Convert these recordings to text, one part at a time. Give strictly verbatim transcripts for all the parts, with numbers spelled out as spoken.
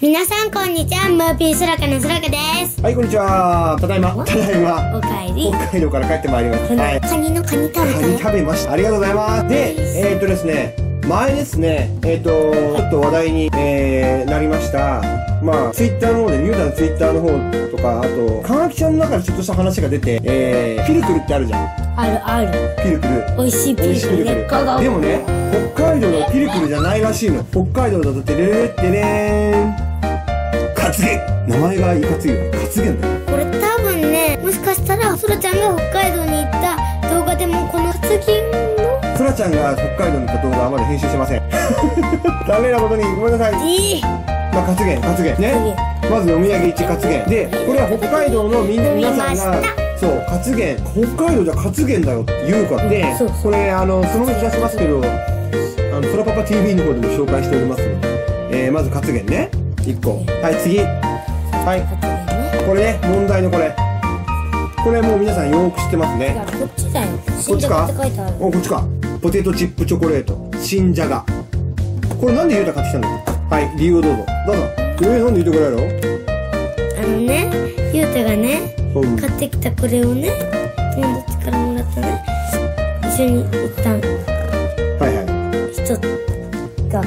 皆さんこんにちは、ムーピーそらかのそらかです。はい、こんにちは。ただいま。ただいま。おかえり。北海道から帰ってまいりました。はい。カニのカニ食べたよ。カニ食べました。ありがとうございます。で、えー、っとですね、前ですね、えー、っと、ちょっと話題に、えー、なりました。まあ、ツイッターの方で、リュウタのツイッターの方とか、あと、かがきちゃんの中でちょっとした話が出て、えー、ピルクルってあるじゃん。あるある。ピルクル。美味しいピルクル。美味しいピルクル。でもね、北海道のピルクルじゃないらしいの。北海道だとてれーってれーん。カツゲン、名前がいかついよね。カツゲンだよ。これ多分ね、もしかしたらそらちゃんが北海道に行った動画でもこのカツゲンのそらちゃんが北海道に行った動画はまだ編集してません。ダメなことにごめんなさい。いい。まあカツゲン、カツゲンね。まずお土産いちカツゲンで、これは北海道のみんな皆さんが。そう、カツゲン、北海道じゃカツゲンだよって言うからで、うん、これあのそのうち出しますけど、あのそらパパ ティーブイ の方でも紹介しておりますので、えー、まずカツゲンね。いっこ。はい、次。はい。これね、問題のこれ。これもう皆さんよーく知ってますね。こっちだよ。こっちか。お、こっちか。ポテトチップチョコレート。新じゃが。これなんでゆうた買ってきたの？はい、理由をどうぞ。どうぞ。えー、なんで言うてくれるの？あのね、ゆうたがね、うん、買ってきたこれをね、友達からもらったね。一緒に行ったの。はいはい。人が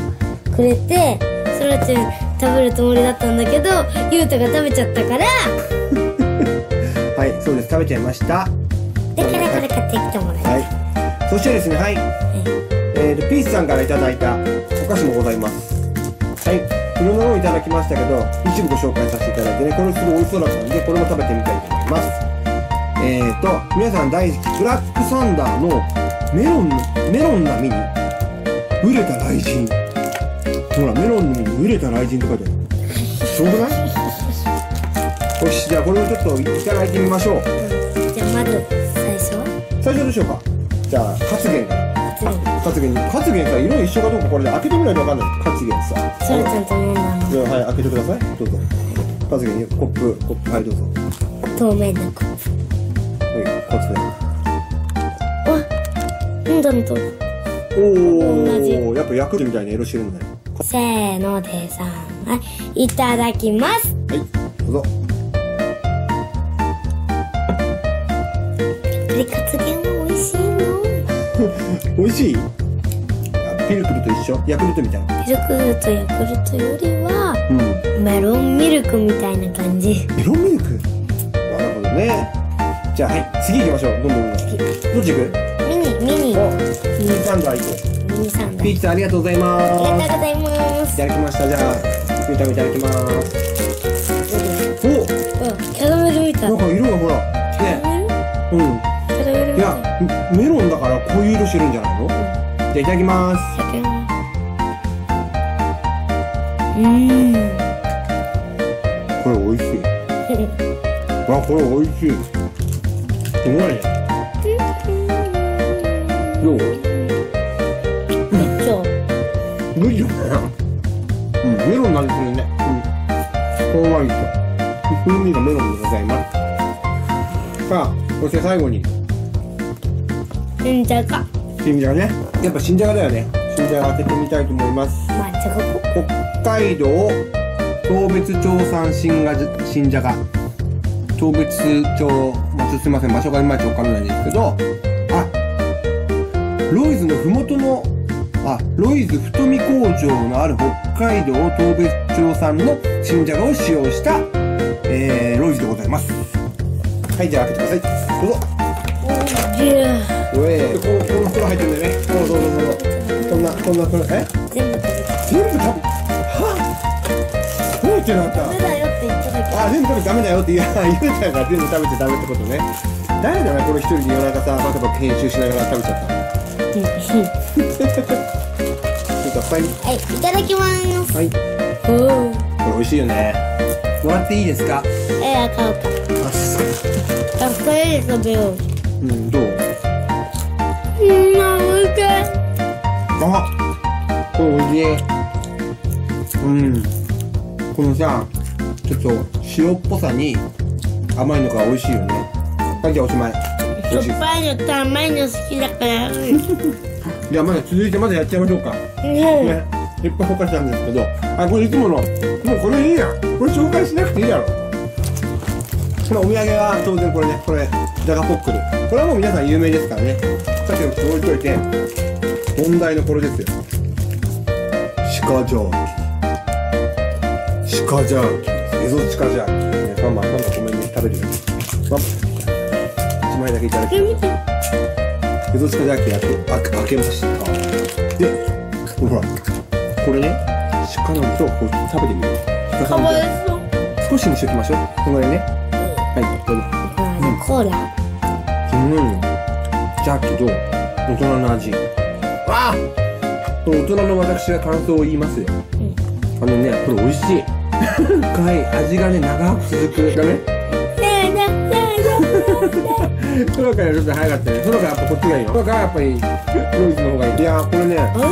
くれて、そらちゃん、食べるつもりだったんだけど、ゆうたが食べちゃったから。はい、そうです。食べちゃいました。だからこれ買ってきてもらいたい。はい。そしてですね、はい。はい、えっと、ピースさんからいただいたお菓子もございます。はい。いろんなのをいただきましたけど、一部ご紹介させていただいてね、これすごい美味しそうだったんで、これも食べてみたいと思います。えっと、皆さん大好き、ブラックサンダーのメロンの、メロンな実に、熟れた雷神。ほら、メロンの実に熟れた雷神って書いてある。すごくない？よし、じゃあこれをちょっといただいてみましょう。じゃあまず最初最初どうしようか。じゃあカツゲンからカツゲンカツゲンさ、色一緒かどうかこれで開けてみないと分かんない。カツゲンさ、そらちゃんと飲んだの。はい、開けてください。どうぞ。カツゲン、コップ、コップ、はい、どうぞ。透明なコップ。はい、カツゲン。あ、飲んだのとおお、やっぱヤクルトみたいな色してるんだよ。せーのでさん、はい、いただきます。はい、どうぞ。これカツゲンは美味しいの？美味しい？ピルクルと一緒？ヤクルトみたいな。ピルクルとヤクルトよりは、うん、メロンミルクみたいな感じ。メロンミルク？なるほどね。じゃあ、はい、次行きましょう。どんどんどんどん。どっち行く？ミニ、ミニ。ミニサンダー行こう。ピーチさん、ありがとうございます。ありがとうございます。いただきました。じゃあゆうたもいただきます。おっ、キャラメルみたい。なんか色がほらね、うん、キャラメルみたい。いや、メロンだからこういう色してるんじゃないの。じゃあいただきます。うん、これおいしい。あ、これおいしい。すごいね。どう？無理だね。うん、メロンなんですよね。うん。こうまいと。風味がメロンでございます。さあ、そして最後に。新じゃが。新じゃがね。やっぱ新じゃがだよね。新じゃが開けてみたいと思います。まあ、じゃが。北海道当別町産新が新じゃが。当別町、まあ、すみません、場所がいまいちわからないんですけど。あ、ロイズのふもとの。あ、ロイズ太見工場のある北海道当別町産の新じゃがを使用した、えー、ロイズでございます。はい、じゃあ開けてください。どうぞ。おいしい。こう、この袋入ってるんだよね。どうぞどうぞどうぞ。こんな、こんな袋、え？全部食べた。全部食べた。はぁ、どう言ってなかった。ダメだよって言っただけ。あ、全部食べてダメだよって言うたから全部食べてダメってことね。誰だな、これ一人で夜中さ、バカバカ編集しながら食べちゃったの。はい、いただきます。はい。おお。これ美味しいよね。もらっていいですか？ええ、買おうか。あっ、これ食べよう。うん、どう？うん、美味しい。あ、これ美味しい。うん。このさ、ちょっと塩っぽさに甘いのが美味しいよね。はい、じゃあおしまい。しょっぱいのと甘いの好きだから。いや、まだ続いてまだやっちゃいましょうか。ね。いっぱい紹介したんですけど、あ、これいつもの、もうこれいいや、これ紹介しなくていいやろ。これお土産は当然これね、これジャガポックル、これはもう皆さん有名ですからね。さっきの置いといて問題のこれですよ。鹿ジャーキー、鹿ジャーキー、エゾチカジャーキーね。ママママごめんね、食べるよ。ママ一枚だけいただきます。エゾチカジャーキーやって開けました。で、ほらこれね、鹿の肉をこう食べてみよう。かわいそう。少しにしておきましょう。このぐらいね。はい、どうぞ。うん、コーラ。うん。ジャーキーどう？大人の味。わあ。大人の私が感想を言いますよ、うん、あのね、これ美味しい深い味がね、長く続くだねそのからちょっと早かったね。そのからやっぱこっちがいいよ。そのからやっぱりロイズの方がいい。いやーこれね、スカジャ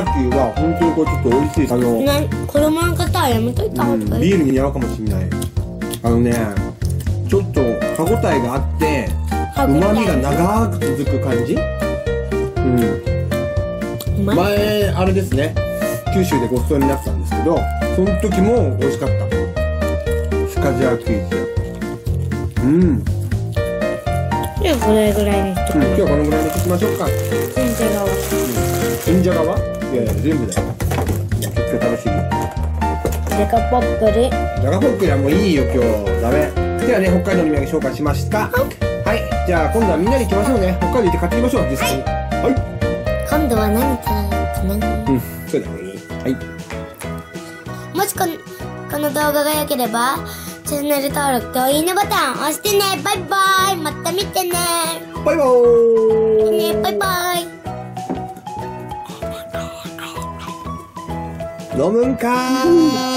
ーキーは本当にこれちょっと美味しい。あのな子供の方はやめといた方がいい、うん、ビールに似合うかもしれない。あのね、ちょっと歯応えがあって旨味が長く続く感じ。うん、前あれですね、九州でごちそうになったんですけど、その時も美味しかった。スカジャーキー、うん、じゃあこれぐらいにしときましょう。今日はこのぐらいにしときましょうか。全じゃがは全じゃがはいやいや全部だよ。結構楽しい。じゃがポックル、じゃがポックルはもういいよ今日ダメ。ではね、北海道の土産紹介しました。はい、じゃあ今度はみんなで行きましょうね。北海道行って買ってきましょう実際に。はい、はい、今度は何かな。うん、そうだね。はい。もしこの、この動画が良ければチャンネル登録といいねボタン押してね。バイバーイ。また見てね。バイバーイ。ね、バイバーイ。飲むんか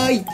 ーい。